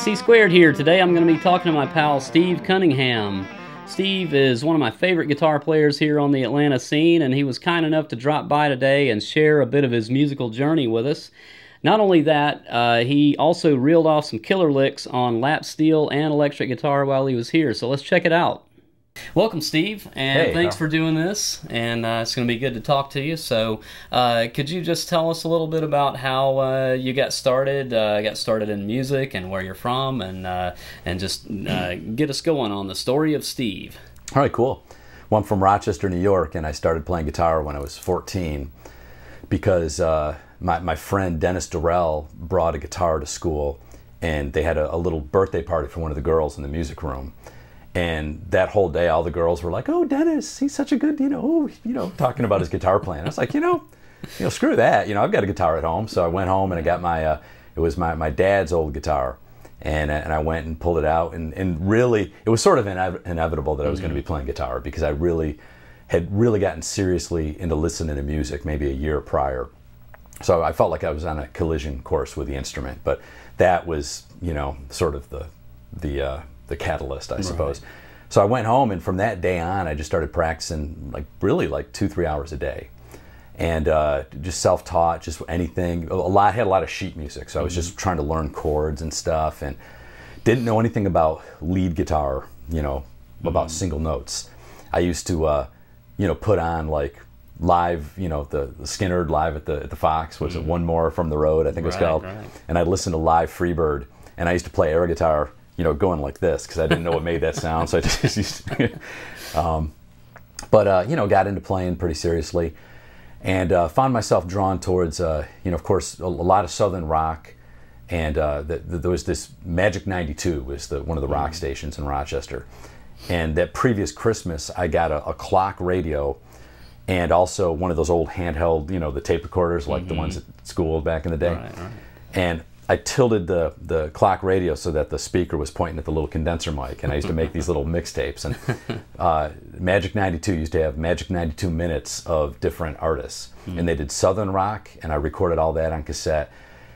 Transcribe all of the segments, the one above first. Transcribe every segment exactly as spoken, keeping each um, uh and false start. A C Squared here. Today I'm going to be talking to my pal Steve Cunningham. Steve is one of my favorite guitar players here on the Atlanta scene, and he was kind enough to drop by today and share a bit of his musical journey with us. Not only that, uh, he also reeled off some killer licks on lap steel and electric guitar while he was here, so let's check it out. Welcome, Steve, and hey, thanks for doing this, and uh, it's going to be good to talk to you. So uh, could you just tell us a little bit about how uh, you got started, uh, got started in music and where you're from, and, uh, and just uh, get us going on the story of Steve. All right, cool. Well, I'm from Rochester, New York, and I started playing guitar when I was fourteen because uh, my, my friend Dennis Durrell brought a guitar to school, and they had a, a little birthday party for one of the girls in the music room. And that whole day, all the girls were like, "Oh, Dennis, he's such a good, you know, you know," talking about his guitar playing. I was like, you know, you know, screw that. You know, I've got a guitar at home. So I went home and I got my, uh, it was my, my dad's old guitar. And, and I went and pulled it out. And, and really, it was sort of ine- inevitable that I was mm-hmm. going to be playing guitar because I really had really gotten seriously into listening to music maybe a year prior. So I felt like I was on a collision course with the instrument. But that was, you know, sort of the, the, uh, the catalyst, I suppose. Right. So I went home, and from that day on, I just started practicing like really like two, three hours a day, and uh, just self-taught, just anything. A lot had a lot of sheet music, so mm-hmm. I was just trying to learn chords and stuff, and didn't know anything about lead guitar, you know, about mm-hmm. single notes. I used to, uh, you know, put on like live, you know, the, the Skynyrd live at the at the Fox was mm-hmm. it One More from the Road, I think right, it was called, right. and I'd listen to live Freebird, and I used to play air guitar, you know, going like this because I didn't know what made that sound. So I just used to, um, but uh, you know, got into playing pretty seriously, and uh, found myself drawn towards, uh, you know, of course, a, a lot of Southern rock, and uh, the, the, there was this Magic ninety-two was the one of the rock stations in Rochester, and that previous Christmas I got a, a clock radio, and also one of those old handheld, you know, the tape recorders like mm-hmm. the ones at school back in the day, all right, all right. and I tilted the, the clock radio so that the speaker was pointing at the little condenser mic, and I used to make these little mixtapes. And uh, Magic ninety-two used to have Magic ninety-two minutes of different artists, mm. and they did Southern rock, and I recorded all that on cassette.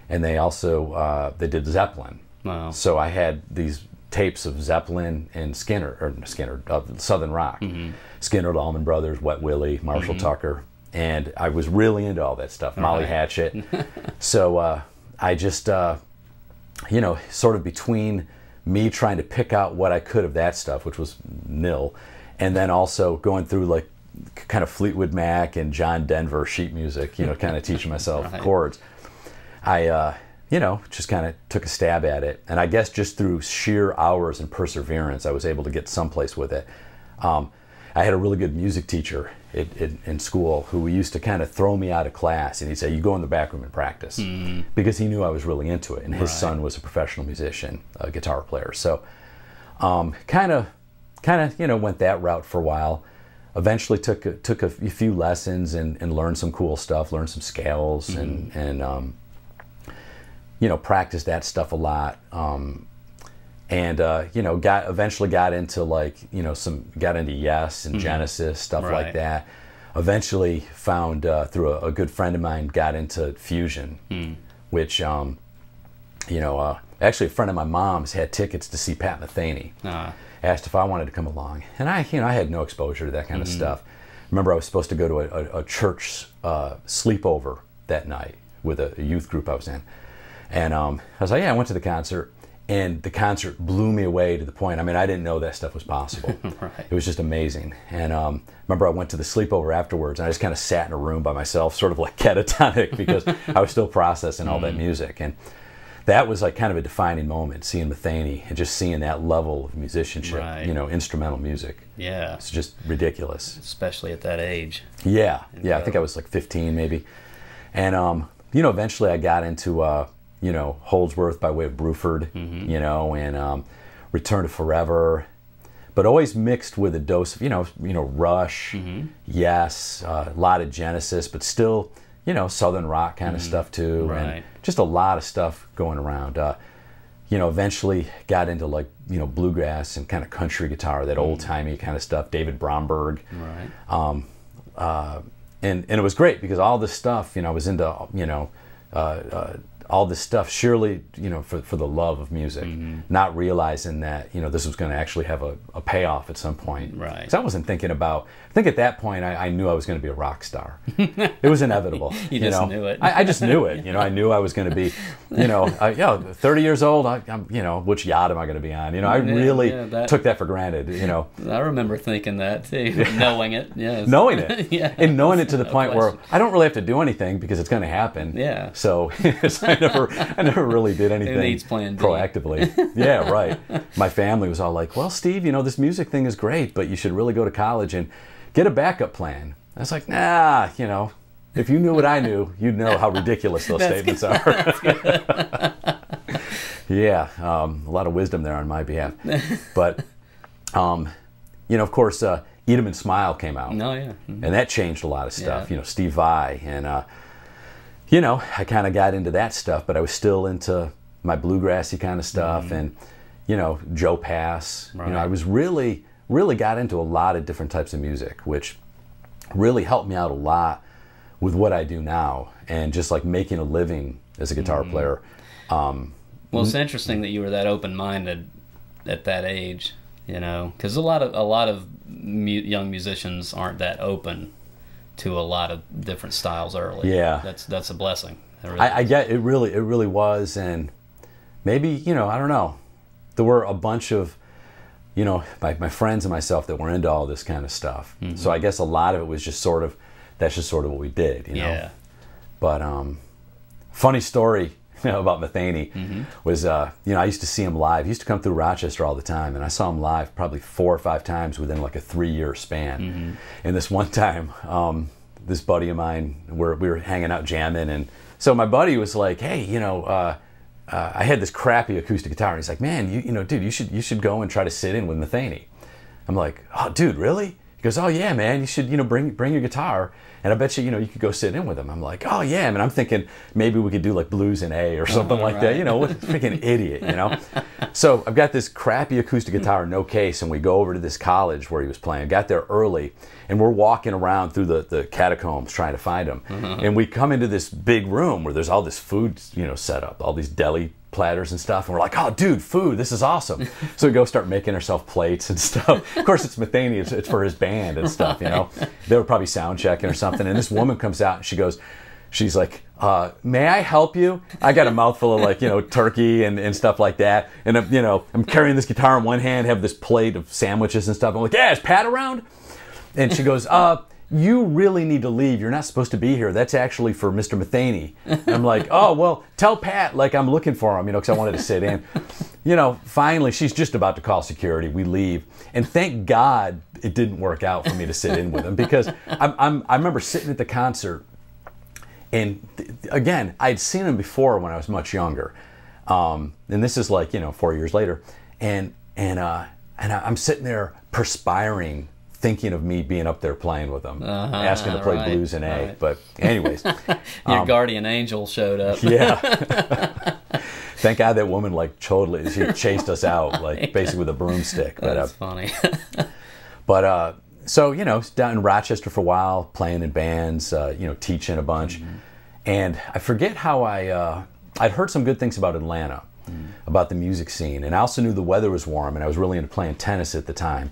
And they also uh, they did Zeppelin. Wow. So I had these tapes of Zeppelin and Skynyrd, or Skynyrd of uh, Southern rock, mm-hmm. Skynyrd, Allman Brothers, Wet Willie, Marshall mm-hmm. Tucker, and I was really into all that stuff. All Molly right. Hatchet. So. Uh, I just, uh, you know, sort of between me trying to pick out what I could of that stuff, which was nil, and then also going through like kind of Fleetwood Mac and John Denver sheet music, you know, kind of teaching myself right. chords. I, uh, you know, just kind of took a stab at it. And I guess just through sheer hours and perseverance, I was able to get someplace with it. Um, I had a really good music teacher in, in, in school who used to kind of throw me out of class, and he'd say, "You go in the back room and practice," mm-hmm. because he knew I was really into it, and his right. son was a professional musician, a guitar player. So um, kind of, kind of, you know, went that route for a while. Eventually took a, took a few lessons and, and learned some cool stuff, learned some scales, mm-hmm. and, and um, you know, practiced that stuff a lot. Um, And, uh, you know, got eventually got into like, you know, some got into Yes and mm-hmm. Genesis, stuff right. like that. Eventually found uh, through a, a good friend of mine, got into fusion, mm. which, um, you know, uh, actually a friend of my mom's had tickets to see Pat Metheny. Uh. Asked if I wanted to come along. And I, you know, I had no exposure to that kind mm-hmm. of stuff. Remember, I was supposed to go to a, a, a church uh, sleepover that night with a, a youth group I was in. And um, I was like, yeah, I went to the concert. And the concert blew me away to the point, I mean, I didn't know that stuff was possible. right. It was just amazing. And um, remember, I went to the sleepover afterwards, and I just kind of sat in a room by myself, sort of like catatonic, because I was still processing all that music. And that was like kind of a defining moment, seeing Metheny and just seeing that level of musicianship, right. you know, instrumental music. Yeah. It's just ridiculous. Especially at that age. Yeah. And yeah, so. I think I was like fifteen maybe. And, um, you know, eventually I got into... Uh, you know, Holdsworth by way of Bruford, mm-hmm. you know, and um, Return to Forever, but always mixed with a dose of, you know, you know, Rush, mm-hmm. Yes, uh, a lot of Genesis, but still, you know, Southern rock kind mm-hmm. of stuff too, right. and just a lot of stuff going around. Uh, you know, eventually got into like, you know, bluegrass and kind of country guitar, that mm-hmm. old-timey kind of stuff, David Bromberg, right. um, uh, and and it was great because all this stuff, you know, I was into, you know, uh, uh, all this stuff, surely, you know, for, for the love of music, mm-hmm. not realizing that, you know, this was going to actually have a, a payoff at some point. Right. Because I wasn't thinking about, I think at that point I, I knew I was going to be a rock star. It was inevitable. you, you just know? knew it. I, I just knew it. You know, I knew I was going to be, you know, I, you know, thirty years old, I, I'm, you know, which yacht am I going to be on? You know, I yeah, really yeah, that, took that for granted, you know. I remember thinking that too, yeah. knowing it. Yes. Knowing it. yeah. And knowing it to the no point question. where I don't really have to do anything because it's going to happen. Yeah. So... I never, I never really did anything proactively. Yeah, right. My family was all like, "Well, Steve, you know, this music thing is great, but you should really go to college and get a backup plan." I was like, "Nah, you know, if you knew what I knew, you'd know how ridiculous those statements good. are." That's good. yeah, um, a lot of wisdom there on my behalf. But, um, you know, of course, uh, "Eat 'em and Smile" came out. No, yeah, mm-hmm. and that changed a lot of stuff. Yeah. You know, Steve Vai and. Uh, You know, I kind of got into that stuff, but I was still into my bluegrassy kind of stuff, mm-hmm. and you know, Joe Pass. Right. You know, I was really, really got into a lot of different types of music, which really helped me out a lot with what I do now, and just like making a living as a guitar mm-hmm. player. Um, well, it's interesting that you were that open-minded at that age, you know, because a lot of a lot of mu young musicians aren't that open to a lot of different styles early. Yeah, that's that's a blessing. Really I, I get it. Really, it really was, and maybe you know, I don't know. There were a bunch of, you know, like my, my friends and myself that were into all this kind of stuff. Mm-hmm. So I guess a lot of it was just sort of, that's just sort of what we did, you know. Yeah. But um, funny story you know, about Metheny mm-hmm. was, uh, you know, I used to see him live. He used to come through Rochester all the time, and I saw him live probably four or five times within like a three-year span. Mm-hmm. And this one time, um, this buddy of mine, we're, we were hanging out jamming, and so my buddy was like, "Hey, you know, uh, uh, I had this crappy acoustic guitar," and he's like, "Man, you, you know, dude, you should you should go and try to sit in with Metheny." I'm like, "Oh, dude, really?" He goes, "Oh yeah, man, you should, you know, bring bring your guitar. And I bet you, you know, you could go sit in with him." I'm like, "Oh yeah," I mean, I'm thinking maybe we could do like blues in A or something oh, like right. that. You know, what a freaking idiot, you know? So I've got this crappy acoustic guitar, no case, and we go over to this college where he was playing. Got there early, and we're walking around through the, the catacombs trying to find him. Mm-hmm. And we come into this big room where there's all this food, you know, set up, all these deli platters and stuff, and we're like, "Oh, dude, food! This is awesome!" So we go start making ourselves plates and stuff. Of course, it's Metheny; it's, it's for his band and stuff. You know, they were probably sound checking or something. And this woman comes out, and she goes, she's like, uh, "May I help you? I got a mouthful of like, you know, turkey and and stuff like that, and I'm, you know, I'm carrying this guitar in one hand, have this plate of sandwiches and stuff." I'm like, "Yeah, is Pat around?" And she goes, "Uh, you really need to leave. You're not supposed to be here. That's actually for Mister Metheny." And I'm like, "Oh, well, tell Pat, like, I'm looking for him, you know, because I wanted to sit in." You know, finally, she's just about to call security. We leave. And thank God it didn't work out for me to sit in with him, because I'm, I'm, I remember sitting at the concert, and, again, I'd seen him before when I was much younger. Um, and this is like, you know, four years later. And, and, uh, and I'm sitting there perspiring, thinking of me being up there playing with them, uh-huh, asking to play right, blues in A. Right. But anyways. Your um, guardian angel showed up. Yeah. Thank God that woman, like, totally, she chased us out, like, basically with a broomstick. But, That's uh, funny. But, uh, so, you know, down in Rochester for a while, playing in bands, uh, you know, teaching a bunch. Mm-hmm. And I forget how I, uh, I'd heard some good things about Atlanta, mm-hmm. about the music scene. And I also knew the weather was warm, and I was really into playing tennis at the time.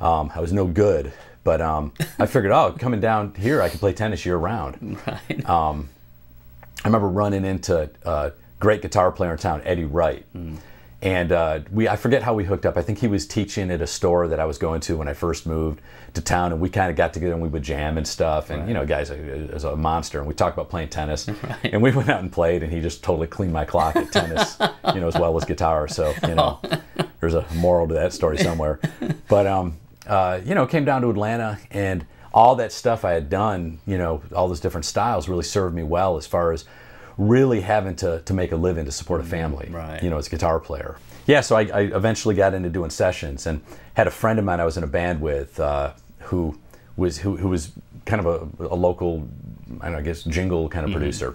Um, I was no good, but um, I figured, oh, coming down here, I could play tennis year-round. Right. Um, I remember running into a great guitar player in town, Eddie Wright. Mm. And uh, we I forget how we hooked up. I think he was teaching at a store that I was going to when I first moved to town, and we kind of got together, and we would jam and stuff. And, right. you know, guys is a monster, and we talked about playing tennis. Right. And we went out and played, and he just totally cleaned my clock at tennis, you know, as well as guitar. So, you know, there's a moral to that story somewhere. But... Um, Uh, you know, came down to Atlanta, and all that stuff I had done, you know, all those different styles really served me well as far as really having to, to make a living to support a family, right. you know, as a guitar player. Yeah, so I, I eventually got into doing sessions, and had a friend of mine I was in a band with uh, who was who, who was kind of a, a local, I don't know, I guess, jingle kind of mm-hmm. producer.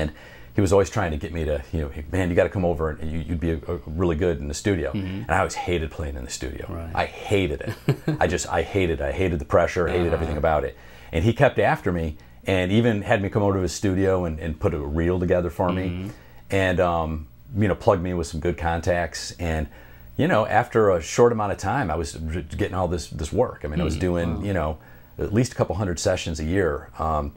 And he was always trying to get me to, you know, man, you got to come over and you, you'd be a, a really good in the studio. Mm-hmm. And I always hated playing in the studio. Right. I hated it. I just, I hated it. I hated the pressure, hated uh-huh. everything about it. And he kept after me, and even had me come over to his studio and, and put a reel together for me, mm-hmm. and um, you know, plugged me with some good contacts. And you know, after a short amount of time, I was getting all this this work. I mean, mm-hmm. I was doing wow. you know, at least a couple hundred sessions a year, um,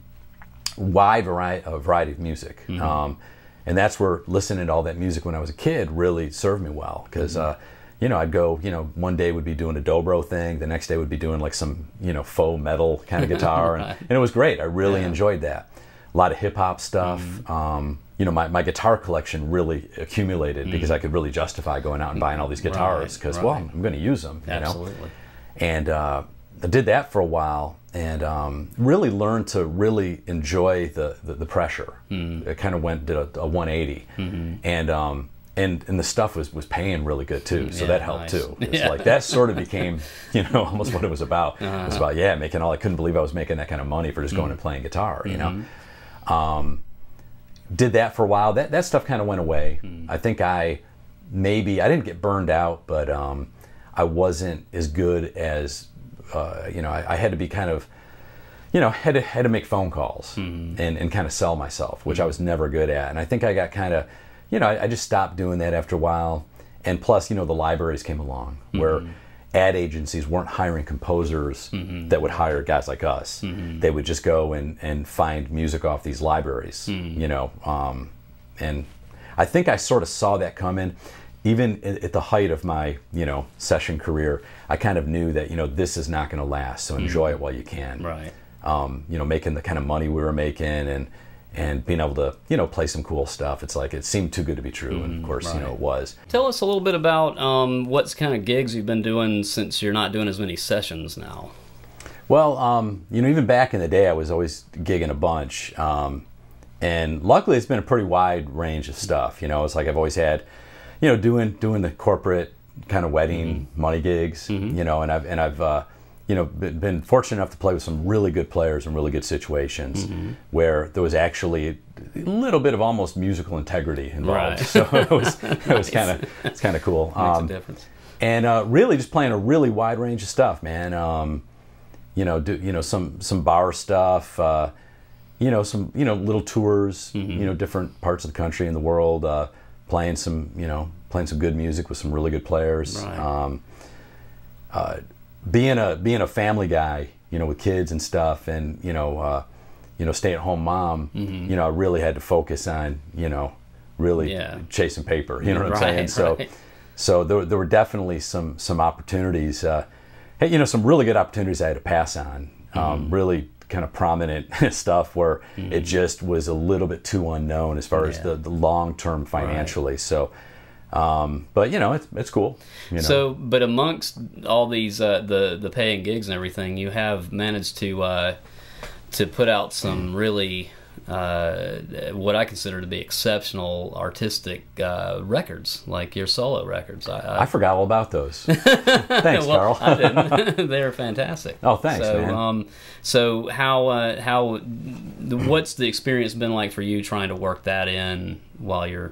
wide variety, a variety of music. Mm-hmm. um, and that's where listening to all that music when I was a kid really served me well, because mm-hmm. uh, you know, I'd go, you know, one day would be doing a dobro thing, the next day would be doing like some, you know, faux metal kind of guitar, right. and, and it was great. I really yeah. enjoyed that. A lot of hip hop stuff. Mm-hmm. um, you know, my, my guitar collection really accumulated mm-hmm. because I could really justify going out and buying all these guitars, because right, right. well, I'm going to use them. You Absolutely. Know? And uh, I did that for a while, and um, really learned to really enjoy the the, the pressure. Mm-hmm. It kind of went to a, a one eighty, mm-hmm. and. Um, And, and the stuff was, was paying really good too, so yeah, that helped nice. Too. It's yeah. like that sort of became, you know, almost what it was about. Uh-huh. It was about, yeah, making all, I couldn't believe I was making that kind of money for just going mm-hmm. and playing guitar, you mm-hmm. know. Um, did that for a while. That, that stuff kind of went away. Mm-hmm. I think I maybe, I didn't get burned out, but um, I wasn't as good as, uh, you know, I, I had to be kind of, you know, had to, had to make phone calls mm-hmm. and, and kind of sell myself, which mm-hmm. I was never good at. And I think I got kind of, you know, I, I just stopped doing that after a while. And plus, you know, the libraries came along where mm-hmm. ad agencies weren't hiring composers mm-hmm. that would hire guys like us. Mm-hmm. They would just go and, and find music off these libraries, mm-hmm. you know. Um, and I think I sort of saw that coming. Even at the height of my, you know, session career, I kind of knew that, you know, this is not going to last, so mm-hmm. enjoy it while you can. Right. Um, you know, making the kind of money we were making and and being able to, you know, play some cool stuff. It's like, it seemed too good to be true, mm, and of course, right. you know, it was. Tell us a little bit about um, what kind of gigs you've been doing since you're not doing as many sessions now. Well, um, you know, even back in the day, I was always gigging a bunch. Um, and luckily, it's been a pretty wide range of stuff. You know, it's like I've always had, you know, doing doing the corporate kind of wedding mm-hmm. money gigs, mm-hmm. you know, and I've, and I've uh, you know, been fortunate enough to play with some really good players in really good situations mm-hmm. where there was actually a little bit of almost musical integrity involved. Right. So it was, nice. It was kind of, it's kind of cool. Makes um, a difference. And uh, really just playing a really wide range of stuff, man. Um, you know, do, you know, some some bar stuff. Uh, you know, some you know little tours. Mm-hmm. You know, different parts of the country and the world. Uh, playing some you know playing some good music with some really good players. Right. Um, uh, Being a being a family guy, you know, with kids and stuff, and you know, uh, you know, stay at home mom, mm-hmm. you know, I really had to focus on, you know, really yeah. chasing paper. You know what right, I'm saying? So, right. so there, there were definitely some some opportunities. Uh, hey, you know, some really good opportunities I had to pass on. Mm-hmm. um, really kind of prominent stuff where mm-hmm. it just was a little bit too unknown as far yeah. as the, the long term financially. Right. So. Um, but you know, it's it's cool. You know. So, but amongst all these uh, the the paying gigs and everything, you have managed to uh, to put out some really uh, what I consider to be exceptional artistic uh, records, like your solo records. I, I, I forgot all about those. Thanks, well, Carl. I didn't. They're fantastic. Oh, thanks, so, man. Um, so, how uh, how what's the experience been like for you trying to work that in while you're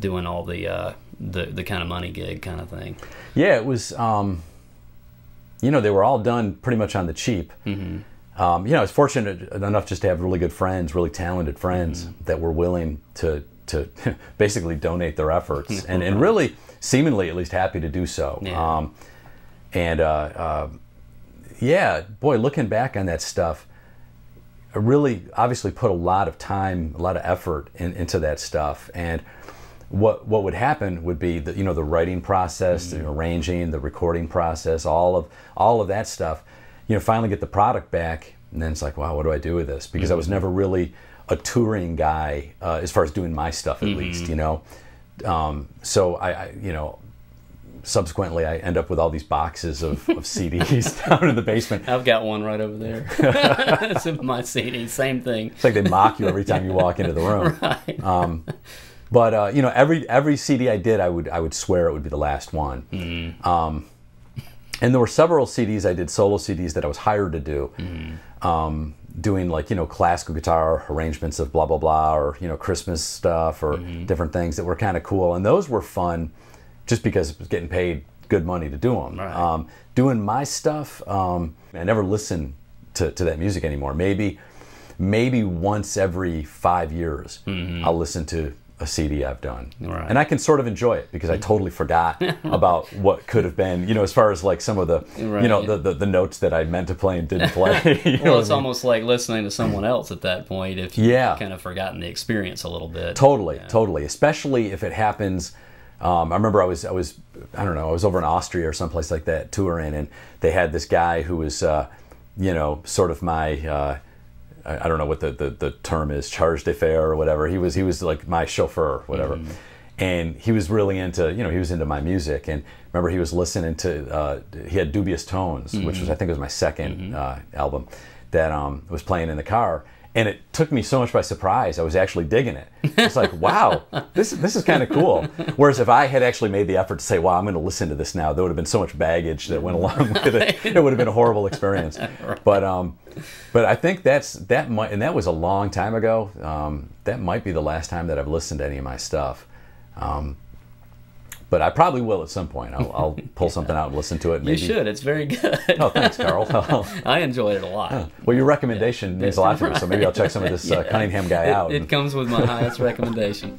doing all the, uh, the the kind of money gig kind of thing? Yeah, it was, um, you know, they were all done pretty much on the cheap. Mm-hmm. um, you know, I was fortunate enough just to have really good friends, really talented friends mm-hmm. that were willing to, to basically donate their efforts and, and really seemingly at least happy to do so. Yeah. Um, and uh, uh, yeah, boy, looking back on that stuff, I really obviously put a lot of time, a lot of effort in, into that stuff. And What what would happen would be the you know the writing process, mm-hmm. the arranging, the recording process, all of all of that stuff. You know, finally get the product back, and then it's like, wow, what do I do with this? Because mm-hmm. I was never really a touring guy uh, as far as doing my stuff, at mm-hmm. least. You know, um, so I, I you know. Subsequently, I end up with all these boxes of, of C Ds down in the basement. I've got one right over there. It's in my C D, same thing. It's like they mock you every time you walk into the room. Right. Um, But uh, you know, every every C D I did, I would I would swear it would be the last one. Mm-hmm. um, and there were several C Ds I did, solo C Ds that I was hired to do, mm-hmm. um, doing like you know classical guitar arrangements of blah blah blah, or you know Christmas stuff or mm-hmm. different things that were kind of cool. And those were fun, just because I was getting paid good money to do them. Right. Um, doing my stuff, um, I never listened to to that music anymore. Maybe. maybe once every five years, mm-hmm. I'll listen to a C D I've done. Right. And I can sort of enjoy it because I totally forgot about what could have been, you know, as far as like some of the, right. you know, the, the, the notes that I meant to play and didn't play. You well, know it's I mean? almost like listening to someone else at that point if you've yeah. kind of forgotten the experience a little bit. Totally, you know? totally. Especially if it happens. Um, I remember I was, I was, I don't know, I was over in Austria or someplace like that touring, and they had this guy who was, uh, you know, sort of my... Uh, I don't know what the, the, the term is, charge d'affaires or whatever. He was he was like my chauffeur, whatever. Mm-hmm. And he was really into, you know, he was into my music. And remember, he was listening to, uh, he had Dubious Tones, mm-hmm. which was, I think was my second mm-hmm. uh, album, that um, was playing in the car. And it took me so much by surprise, I was actually digging it. It's like, wow, this, this is kind of cool. Whereas if I had actually made the effort to say, wow, I'm going to listen to this now, there would have been so much baggage that went along with it. It would have been a horrible experience. Right. But um, but I think that's, that might, and that was a long time ago, um, that might be the last time that I've listened to any of my stuff. Um, But I probably will at some point. I'll, I'll pull yeah. something out and listen to it. Maybe. You should. It's very good. Oh, thanks, Carl. I enjoyed it a lot. Huh. Well, your recommendation yeah. means a lot to me, so maybe I'll check some of this yeah. uh, Cunningham guy it, out. It and... comes with my highest recommendation.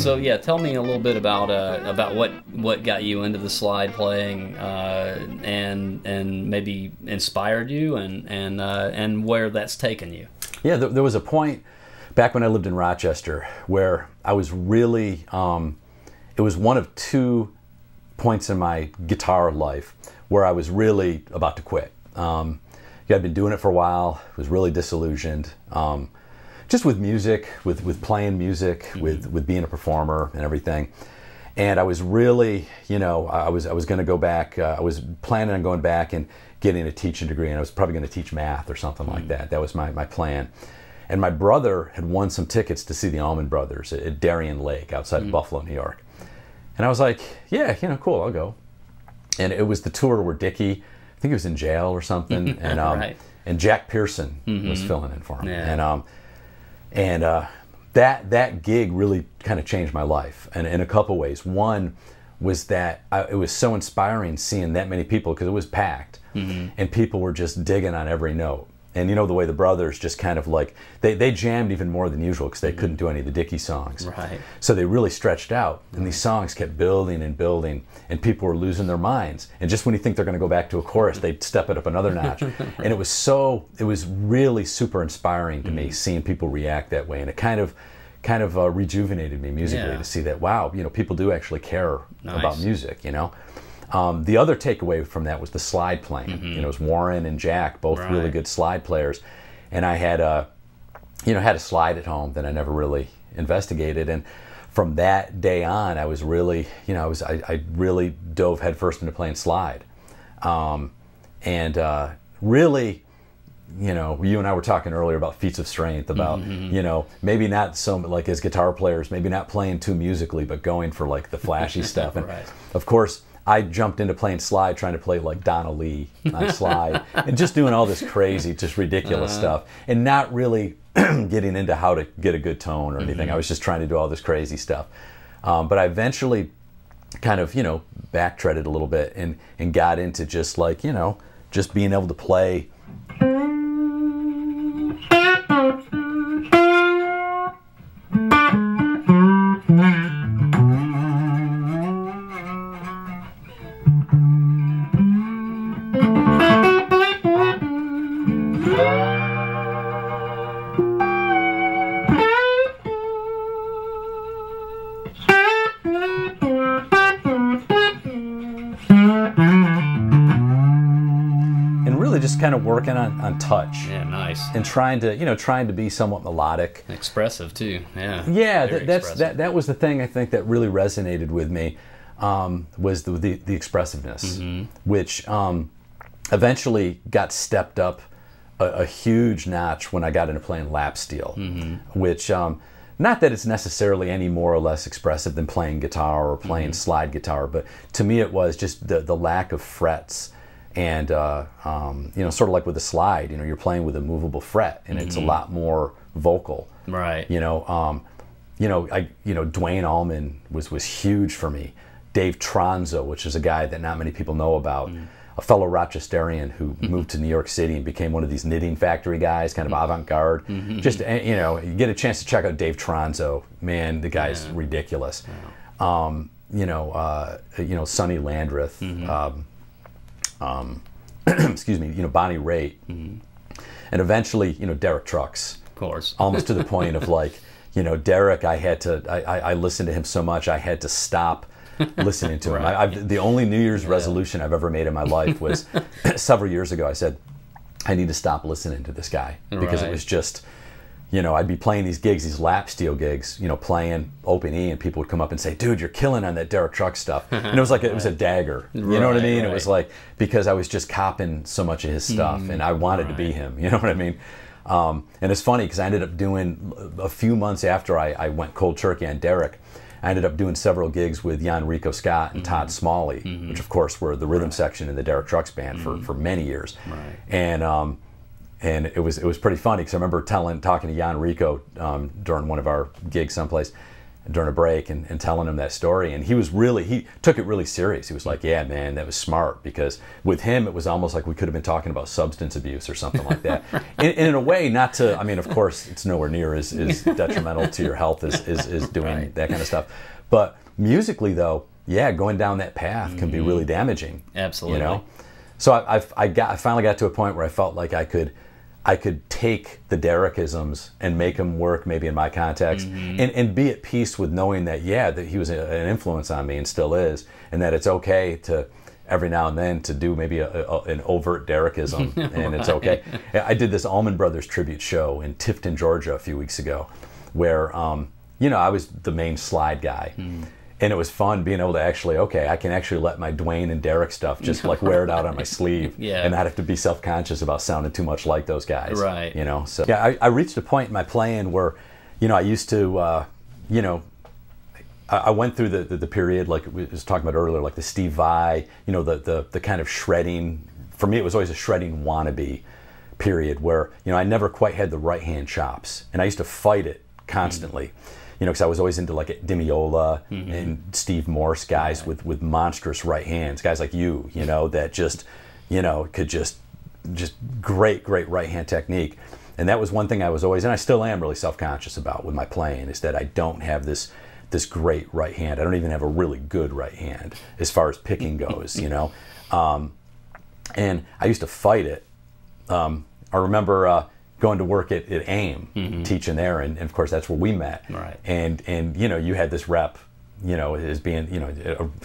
So yeah, tell me a little bit about uh, about what what got you into the slide playing, uh, and and maybe inspired you, and and uh, and where that's taken you. Yeah, there, there was a point back when I lived in Rochester where I was really. Um, it was one of two points in my guitar life where I was really about to quit. Um, yeah, I'd been doing it for a while. Was really disillusioned. Um, Just with music, with, with playing music, mm-hmm. with, with being a performer and everything. And I was really, you know, I was I was going to go back, uh, I was planning on going back and getting a teaching degree, and I was probably going to teach math or something mm-hmm. like that. That was my, my plan. And my brother had won some tickets to see the Allman Brothers at, at Darien Lake outside mm-hmm. of Buffalo, New York. And I was like, yeah, you know, cool, I'll go. And it was the tour where Dickie, I think he was in jail or something, and um, right. and Jack Pearson mm-hmm. was filling in for him. Yeah. And um, And uh, that that gig really kind of changed my life, and in a couple ways. One was that I, it was so inspiring seeing that many people, because it was packed, mm-hmm. and people were just digging on every note. And you know the way the brothers just kind of like, they, they jammed even more than usual because they mm-hmm. couldn't do any of the Dickie songs. Right. So they really stretched out, and these songs kept building and building, and people were losing their minds. And just when you think they're going to go back to a chorus, they'd step it up another notch. And it was so, it was really super inspiring to mm-hmm. me seeing people react that way. And it kind of kind of uh, rejuvenated me musically yeah. to see that, wow, you know, people do actually care nice. About music, you know. Um, the other takeaway from that was the slide playing. Mm-hmm. You know, it was Warren and Jack, both right. really good slide players, and I had a, you know, had a slide at home that I never really investigated. And from that day on, I was really, you know, I was I, I really dove headfirst into playing slide, um, and uh, really. You know, you and I were talking earlier about feats of strength, about, mm-hmm. you know, maybe not so, like as guitar players, maybe not playing too musically, but going for like the flashy stuff. And right. of course, I jumped into playing slide, trying to play like Donna Lee on slide, and just doing all this crazy, just ridiculous uh, stuff, and not really getting into how to get a good tone or anything. Mm-hmm. I was just trying to do all this crazy stuff. Um, but I eventually kind of, you know, back-treaded a little bit and, and got into just like, you know, just being able to play kind of working on, on touch. Yeah, nice. And trying to, you know, trying to be somewhat melodic. Expressive too, yeah. Yeah, th that's, that, that was the thing I think that really resonated with me, um, was the, the, the expressiveness, mm-hmm. which um, eventually got stepped up a, a huge notch when I got into playing lap steel, mm-hmm. which, um, not that it's necessarily any more or less expressive than playing guitar or playing mm-hmm. slide guitar, but to me it was just the, the lack of frets And uh, um, you know, sort of like with the slide, you know, you're playing with a movable fret, and mm-hmm. it's a lot more vocal, right? You know, um, you know, I, you know, Dwayne Allman was was huge for me. Dave Tronzo, which is a guy that not many people know about, mm-hmm. a fellow Rochesterian who mm-hmm. moved to New York City and became one of these knitting factory guys, kind of mm-hmm. avant-garde. Mm-hmm. Just you know, you get a chance to check out Dave Tronzo. Man, the guy's yeah. ridiculous. Wow. Um, you know, uh, you know, Sonny Landreth. Mm-hmm. Um, Um, excuse me, you know, Bonnie Raitt, mm-hmm. and eventually, you know, Derek Trucks. Of course. Almost to the point of like, you know, Derek, I had to, I, I, I listened to him so much, I had to stop listening to right. him. I, I've, the only New Year's yeah. resolution I've ever made in my life was several years ago, I said, I need to stop listening to this guy because right. it was just, you know, I'd be playing these gigs, these lap steel gigs, you know, playing open E, and people would come up and say, "Dude, you're killing on that Derek Trucks stuff." And it was like, it was a dagger. You right, know what I mean? Right. It was like, because I was just copying so much of his stuff, mm, and I wanted right. to be him. You know what I mean? Um, and it's funny because I ended up doing, a few months after I, I went cold turkey on Derek, I ended up doing several gigs with Gianrico Scott and mm-hmm. Todd Smalley, mm-hmm. which of course were the rhythm right. section in the Derek Trucks band mm-hmm. for, for many years. Right. And, um, And it was it was pretty funny because I remember telling talking to Gianrico um, during one of our gigs someplace during a break and, and telling him that story, and he was really he took it really serious. He was like, "Yeah, man, that was smart," because with him it was almost like we could have been talking about substance abuse or something like that. And, and in a way, not to I mean, of course, it's nowhere near as, as detrimental to your health as is, is doing right. that kind of stuff. But musically, though, yeah, going down that path can mm-hmm. be really damaging. Absolutely, you know. So I I've, I got I finally got to a point where I felt like I could. I could take the Derekisms and make them work maybe in my context mm-hmm. and, and be at peace with knowing that, yeah, that he was a, an influence on me and still is, and that it's okay to every now and then to do maybe a, a, an overt Derekism and right. it's okay. I did this Allman Brothers tribute show in Tifton, Georgia a few weeks ago where, um, you know, I was the main slide guy. Mm. And it was fun being able to actually, okay, I can actually let my Dwayne and Derek stuff just like wear it out on my sleeve yeah. and not have to be self-conscious about sounding too much like those guys. Right. You know, so yeah, I, I reached a point in my playing where, you know, I used to, uh, you know, I, I went through the, the, the period like we was talking about earlier, like the Steve Vai, you know, the, the, the kind of shredding, for me it was always a shredding wannabe period where, you know, I never quite had the right-hand chops and I used to fight it constantly. Mm-hmm. You know, because I was always into like Dimiola mm-hmm. and Steve Morse, guys right. with, with monstrous right hands, guys like you, you know, that just, you know, could just, just great, great right hand technique. And that was one thing I was always, and I still am really self-conscious about with my playing, is that I don't have this, this great right hand. I don't even have a really good right hand as far as picking goes, you know. Um, and I used to fight it. Um, I remember... Uh, going to work at, at A I M, mm-hmm. teaching there, and, and of course that's where we met. Right. And, and you know, you had this rep, you know, as being, you know,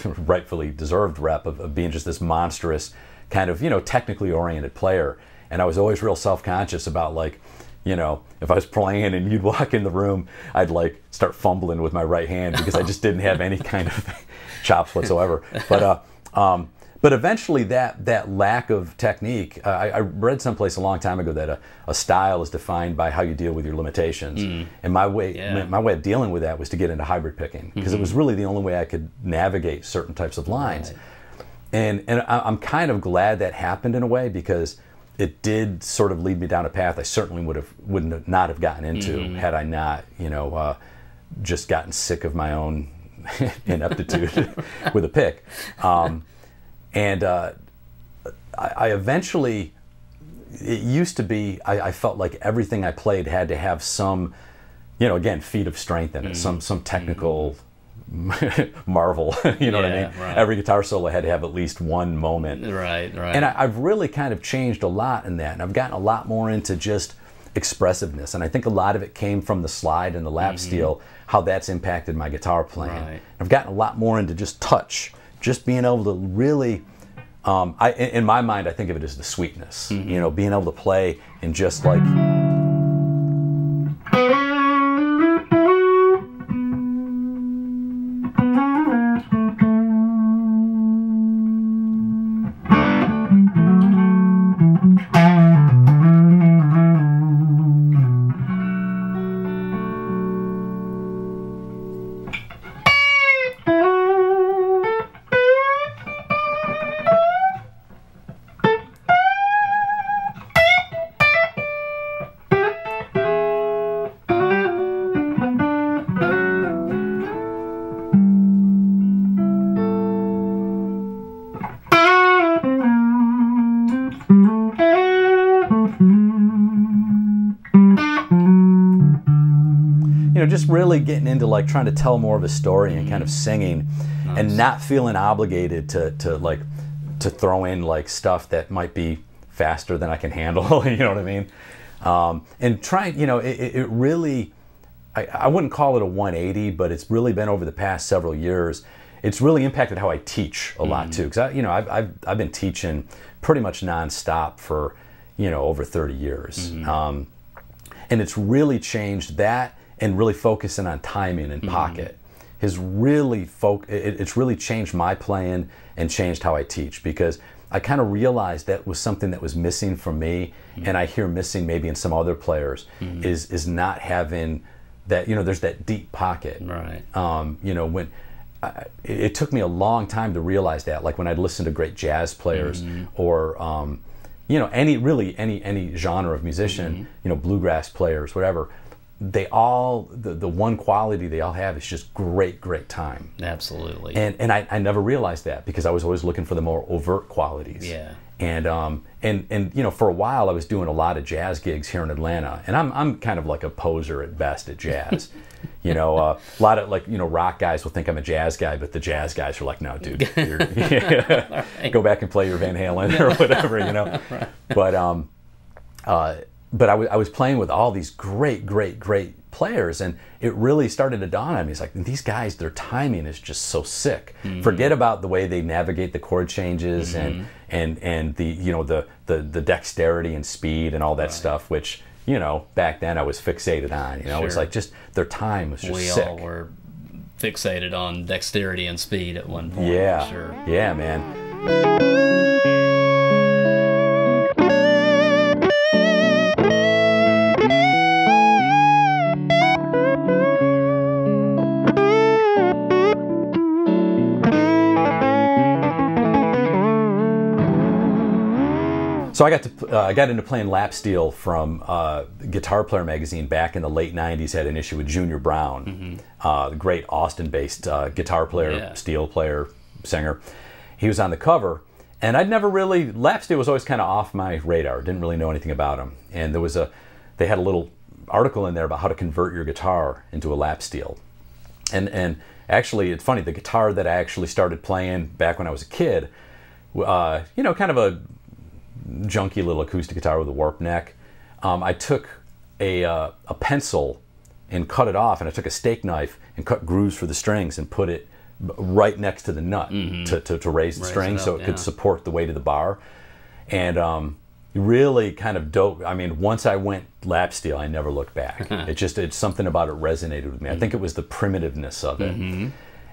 a rightfully deserved rep of, of being just this monstrous kind of, you know, technically oriented player. And I was always real self-conscious about like, you know, if I was playing and you'd walk in the room, I'd like start fumbling with my right hand because I just didn't have any kind of chops whatsoever. But, uh, um, But eventually, that that lack of technique, uh, I, I read someplace a long time ago that a, a style is defined by how you deal with your limitations. Mm. And my way yeah. my way of dealing with that was to get into hybrid picking because mm-hmm. it was really the only way I could navigate certain types of lines. Right. And and I, I'm kind of glad that happened in a way because it did sort of lead me down a path I certainly would have would not have gotten into mm-hmm. had I not you know uh, just gotten sick of my own ineptitude with a pick. Um, And uh, I, I eventually, it used to be, I, I felt like everything I played had to have some, you know, again, feat of strength in it, mm-hmm. some some technical mm-hmm. marvel, you know yeah, what I mean? Right. Every guitar solo had to have at least one moment. Right, right. And I, I've really kind of changed a lot in that, and I've gotten a lot more into just expressiveness, and I think a lot of it came from the slide and the lap mm-hmm. steel, how that's impacted my guitar playing. Right. I've gotten a lot more into just touch. Just being able to really, um, I, in my mind, I think of it as the sweetness. Mm-hmm. You know, being able to play and just like, you know, just really getting into like trying to tell more of a story and kind of singing, nice. And not feeling obligated to to like to throw in like stuff that might be faster than I can handle. You know what I mean? Um, and trying, you know, it, it really, I, I wouldn't call it a one eighty, but it's really been over the past several years. It's really impacted how I teach a lot, mm-hmm. too, because I, you know, I've, I've I've been teaching pretty much nonstop for, you know, over thirty years, mm-hmm. um, and it's really changed that, and really focusing on timing and pocket mm-hmm. has really foc it, it's really changed my playing and changed how I teach, because I kind of realized that was something that was missing for me, mm-hmm. and I hear missing maybe in some other players, mm-hmm. is is not having that, you know, there's that deep pocket, right? Um, you know, when I, it, it took me a long time to realize that, like when I'd listen to great jazz players, mm-hmm. or um, you know, any really any any genre of musician, mm-hmm. you know, bluegrass players, whatever, they all the the one quality they all have is just great great time. Absolutely. And and I, I never realized that, because I was always looking for the more overt qualities. Yeah. And um and and you know, for a while I was doing a lot of jazz gigs here in Atlanta, and I'm I'm kind of like a poser at best at jazz. You know, uh, a lot of like, you know, rock guys will think I'm a jazz guy, but the jazz guys are like, no, dude, you're, yeah. right. go back and play your Van Halen or whatever, you know. Right. But um uh But I, w I was playing with all these great, great, great players, and it really started to dawn on me. It's like, these guys, their timing is just so sick. Mm-hmm. Forget about the way they navigate the chord changes, mm-hmm. and and and the you know the the the dexterity and speed and all that right. stuff, which, you know, back then I was fixated on. You know, sure. it's like just their time was just we sick. We all were fixated on dexterity and speed at one point. Yeah, sure. yeah, man. So I got to uh, I got into playing lap steel from uh, Guitar Player magazine back in the late nineties. Had an issue with Junior Brown, mm-hmm. uh, the great Austin-based uh, guitar player, yeah. steel player, singer. He was on the cover, and I'd never really lap steel was always kind of off my radar. Didn't really know anything about him. And there was a they had a little article in there about how to convert your guitar into a lap steel, and and actually it's funny, the guitar that I actually started playing back when I was a kid, uh, you know, kind of a junky little acoustic guitar with a warp neck. Um, I took a, uh, a pencil and cut it off, and I took a steak knife and cut grooves for the strings and put it right next to the nut, mm-hmm. to, to, to raise the raise string it up, so it yeah. could support the weight of the bar. And um, really kind of dope. I mean, once I went lap steel, I never looked back. It just, it's something about it resonated with me. Mm-hmm. I think it was the primitiveness of it. Mm-hmm.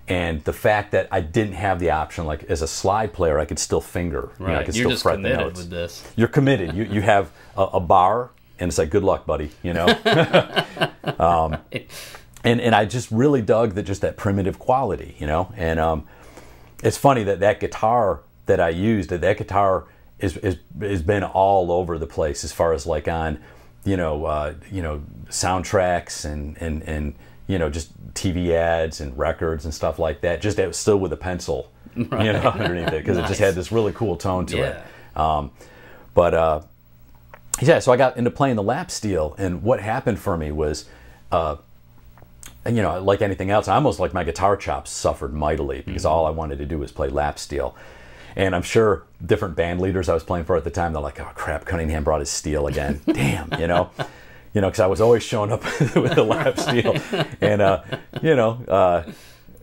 And the fact that I didn't have the option, like as a slide player, I could still finger. Right. You know, I could You're still just fret committed the notes. With this. You're committed. you you have a, a bar, and it's like, good luck, buddy. You know. um, right. And and I just really dug that, just that primitive quality, you know. And um, it's funny that that guitar that I used, that that guitar is is has been all over the place as far as like on, you know, uh, you know, soundtracks and and and. you know, just T V ads and records and stuff like that. Just it was still with a pencil, right. you know, underneath it, because nice. It just had this really cool tone to yeah. it. Um, but uh, yeah, so I got into playing the lap steel, and what happened for me was, uh, you know, like anything else, I almost like my guitar chops suffered mightily, because mm-hmm. all I wanted to do was play lap steel. And I'm sure different band leaders I was playing for at the time, they're like, oh crap, Cunningham brought his steel again. Damn, you know. You know, because I was always showing up with the lap steel, and uh, you know, uh,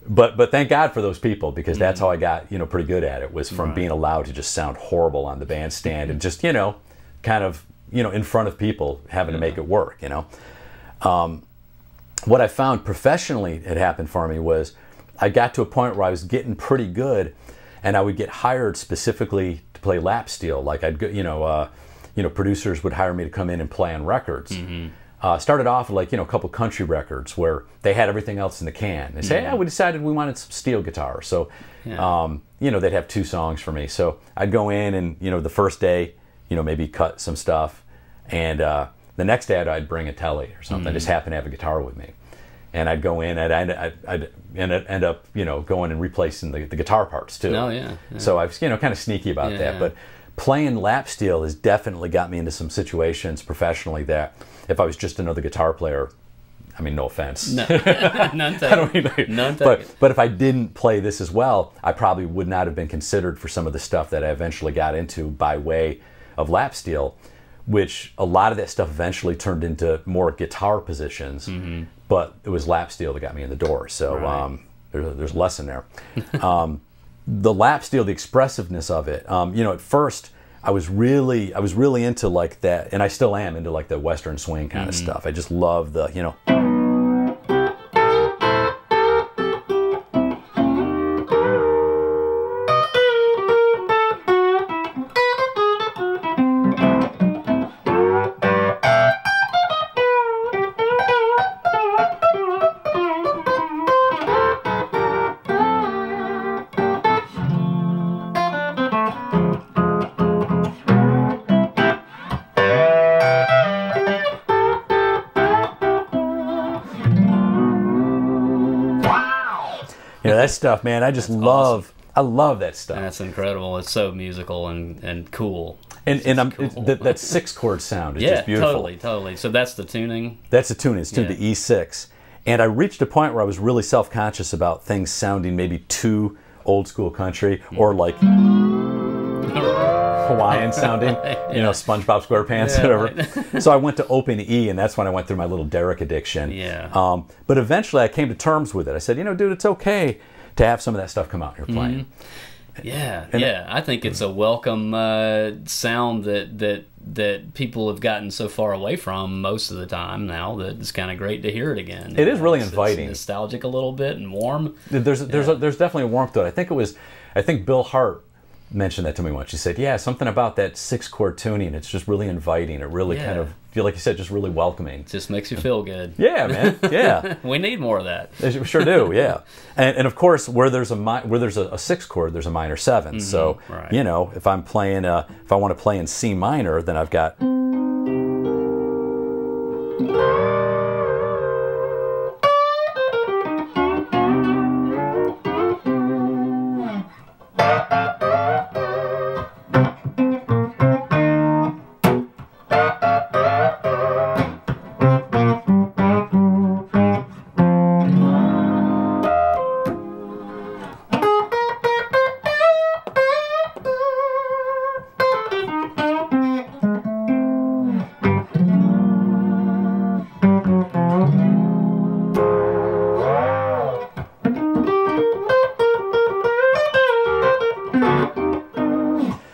but but thank God for those people, because that's how I got you know pretty good at it, was from right. being allowed to just sound horrible on the bandstand and just you know, kind of you know in front of people having yeah. to make it work. You know, um, what I found professionally had happened for me was I got to a point where I was getting pretty good, and I would get hired specifically to play lap steel. Like I'd go, you know. Uh, You know, producers would hire me to come in and play on records. Mm-hmm. uh, started off like you know a couple country records where they had everything else in the can. They say, yeah, hey, we decided we wanted some steel guitar, so yeah. um, you know they'd have two songs for me. So I'd go in and you know the first day, you know maybe cut some stuff, and uh, the next day I'd, I'd bring a telly or something. Mm-hmm. I just happened to have a guitar with me, and I'd go in and I'd, I'd, I'd end up you know going and replacing the, the guitar parts too. Oh yeah. yeah. So I was you know kind of sneaky about yeah. that, but. Playing lap steel has definitely got me into some situations professionally that if I was just another guitar player, I mean, no offense. No. None taken. I don't mean like, None taken. But, but if I didn't play this as well, I probably would not have been considered for some of the stuff that I eventually got into by way of lap steel, which a lot of that stuff eventually turned into more guitar positions. Mm-hmm. But it was lap steel that got me in the door. So right. um, there, there's a lesson there. um, the lap steel, the expressiveness of it, um, you know, at first, I was really, I was really into like that, and I still am into like the Western swing kind mm-hmm. of stuff. I just love the, you know. That stuff, man, I just That's love awesome. I love that stuff. That's incredible. It's so musical and and cool. And and I'm, cool. Th that six chord sound is yeah, just beautiful. Totally, totally. So that's the tuning. That's the tuning. It's tuned yeah. to E six. And I reached a point where I was really self-conscious about things sounding maybe too old school country or like Hawaiian sounding, yeah. you know, SpongeBob SquarePants, yeah, whatever. Right. So I went to open E, and that's when I went through my little Derek addiction. Yeah. Um, but eventually I came to terms with it. I said, you know, dude, it's okay to have some of that stuff come out here playing. Mm-hmm. Yeah, and yeah. I think it's a welcome uh, sound that, that, that people have gotten so far away from most of the time now that it's kind of great to hear it again. It is really it's, inviting. It's nostalgic a little bit and warm. There's, there's, yeah. a, there's definitely a warmth to it. I think it was, I think Bill Hart mentioned that to me once. She said, yeah, something about that six chord tuning, it's just really inviting. It really yeah. kind of, feel like you said, just really welcoming. Just makes you feel good. Yeah, man. Yeah. We need more of that. We sure do, yeah. And, and of course, where there's a where there's a, a six chord, there's a minor seven. Mm-hmm. So, right. you know, if I'm playing, a, if I want to play in C minor, then I've got...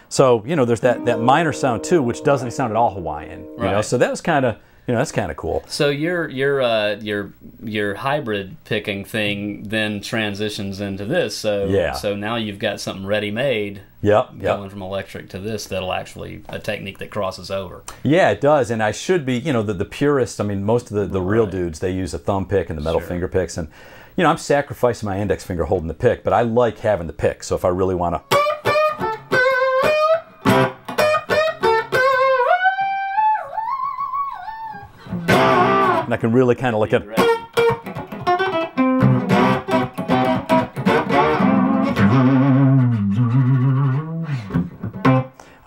So, you know, there's that, that minor sound too, which doesn't sound at all Hawaiian, you right. know, so that was kind of, you know, that's kind of cool. So your, your, uh, your, your hybrid picking thing then transitions into this. So, yeah. so now you've got something ready-made yep, yep. going from electric to this that'll actually, a technique that crosses over. Yeah, it does. And I should be, you know, the, the purists, I mean, most of the, the right. real dudes, they use a thumb pick and the metal sure. finger picks. And, you know, I'm sacrificing my index finger holding the pick, but I like having the pick. So if I really want to... And I can really kind of look at it.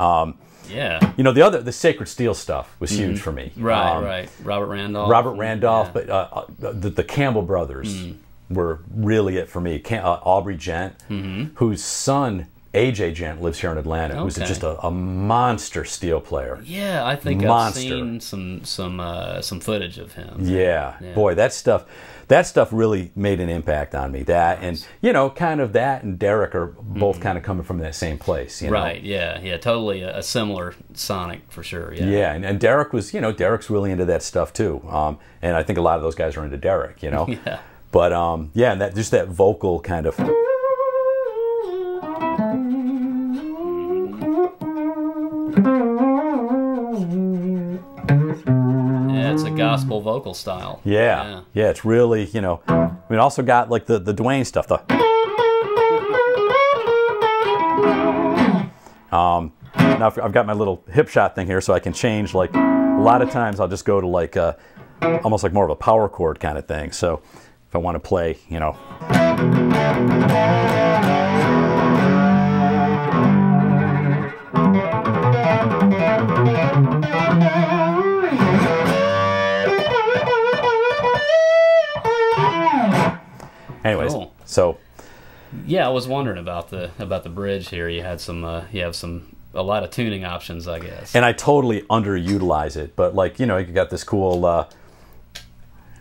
Um, yeah. You know, the other, the Sacred Steel stuff was huge mm-hmm. for me. Right, um, right. Robert Randolph. Robert Randolph, yeah. but uh, the, the Campbell brothers mm. were really it for me. Cam uh, Aubrey Gent, mm-hmm. whose son... A J Gent lives here in Atlanta, okay. who's just a, a monster steel player. Yeah, I think monster. I've seen some some uh, some footage of him. Yeah. yeah, boy, that stuff, that stuff really made an impact on me. That nice. and you know, kind of that and Derek are both mm-hmm. kind of coming from that same place. You know? Right? Yeah, yeah, totally a, a similar sonic for sure. Yeah, yeah, and, and Derek was, you know, Derek's really into that stuff too. Um, and I think a lot of those guys are into Derek. You know. yeah. But um, yeah, and that just that vocal kind of. Gospel vocal style. Yeah. yeah. Yeah, it's really, you know, we also got like the, the Duane stuff, the um now I've got my little hip shot thing here so I can change, like a lot of times I'll just go to like uh almost like more of a power chord kind of thing. So if I want to play, you know, anyways, cool. So yeah, I was wondering about the about the bridge here. You had some uh, you have some a lot of tuning options, I guess. And I totally underutilize it, but like, you know, you got this cool uh,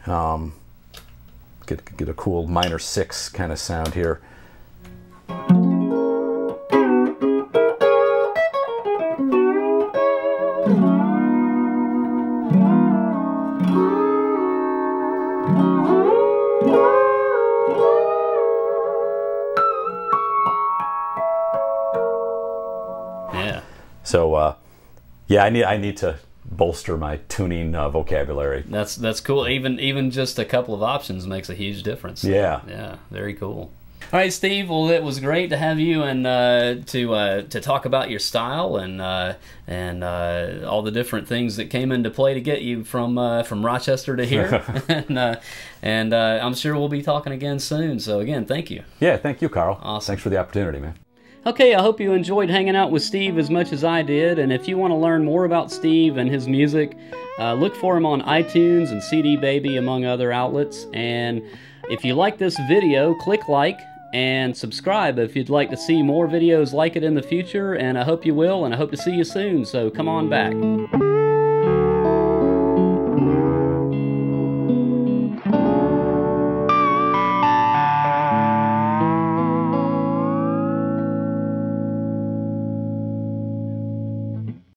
um get get a cool minor six kind of sound here. So uh, yeah, I need I need to bolster my tuning uh, vocabulary. That's that's cool. Even even just a couple of options makes a huge difference. Yeah, yeah, very cool. All right, Steve. Well, it was great to have you and uh, to uh, to talk about your style and uh, and uh, all the different things that came into play to get you from uh, from Rochester to here. and uh, and uh, I'm sure we'll be talking again soon. So again, thank you. Yeah, thank you, Carl. Awesome. Thanks for the opportunity, man. Okay, I hope you enjoyed hanging out with Steve as much as I did, and if you want to learn more about Steve and his music, uh, look for him on iTunes and C D Baby, among other outlets. And if you like this video, click like and subscribe if you'd like to see more videos like it in the future, and I hope you will, and I hope to see you soon, so come on back.